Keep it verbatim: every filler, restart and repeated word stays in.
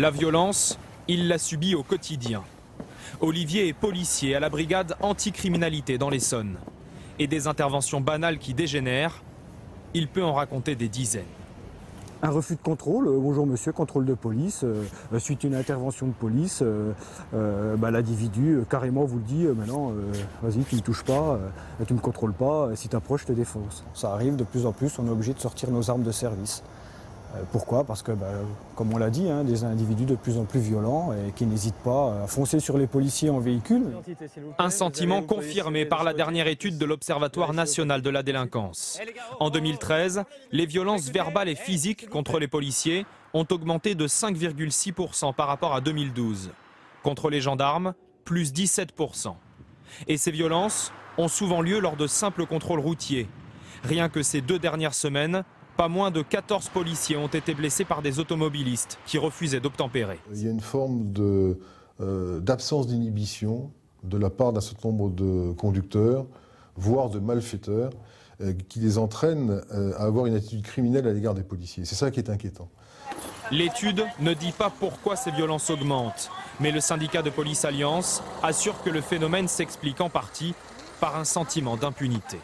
La violence, il la subit au quotidien. Olivier est policier à la brigade anticriminalité dans l'Essonne. Et des interventions banales qui dégénèrent, il peut en raconter des dizaines. Un refus de contrôle, euh, bonjour monsieur, contrôle de police, euh, suite à une intervention de police, euh, euh, bah, l'individu euh, carrément vous le dit, euh, maintenant euh, vas-y tu me touches pas, euh, tu me contrôles pas, euh, si t'approches je te défonce. Ça arrive de plus en plus, on est obligé de sortir nos armes de service. Euh, pourquoi? Parce que, bah, comme on l'a dit, hein, des individus de plus en plus violents et qui n'hésitent pas à foncer sur les policiers en véhicule. Un sentiment confirmé par la dernière étude de l'Observatoire national de la délinquance. En deux mille treize, les violences verbales et physiques contre les policiers ont augmenté de cinq virgule six pour cent par rapport à deux mille douze. Contre les gendarmes, plus dix-sept pour cent. Et ces violences ont souvent lieu lors de simples contrôles routiers. Rien que ces deux dernières semaines, pas moins de quatorze policiers ont été blessés par des automobilistes qui refusaient d'obtempérer. Il y a une forme de, euh, d'absence d'inhibition de la part d'un certain nombre de conducteurs, voire de malfaiteurs, euh, qui les entraînent euh, à avoir une attitude criminelle à l'égard des policiers. C'est ça qui est inquiétant. L'étude ne dit pas pourquoi ces violences augmentent, mais le syndicat de police Alliance assure que le phénomène s'explique en partie par un sentiment d'impunité.